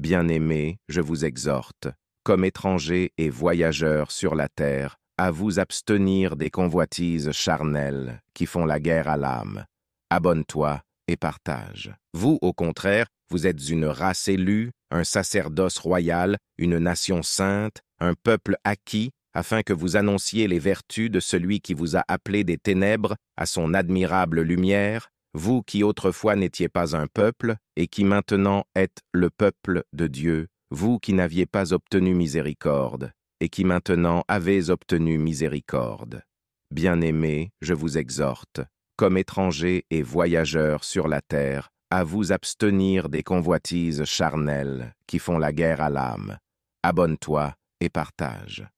bien-aimés, je vous exhorte, comme étrangers et voyageurs sur la terre, à vous abstenir des convoitises charnelles qui font la guerre à l'âme. Abonne-toi et partage. Vous, au contraire, vous êtes une race élue, un sacerdoce royal, une nation sainte, un peuple acquis, afin que vous annonciez les vertus de celui qui vous a appelé des ténèbres à son admirable lumière, vous qui autrefois n'étiez pas un peuple et qui maintenant êtes le peuple de Dieu, vous qui n'aviez pas obtenu miséricorde et qui maintenant avez obtenu miséricorde. Bien-aimés, je vous exhorte, comme étrangers et voyageurs sur la terre, à vous abstenir des convoitises charnelles qui font la guerre à l'âme. Abonne-toi et partage.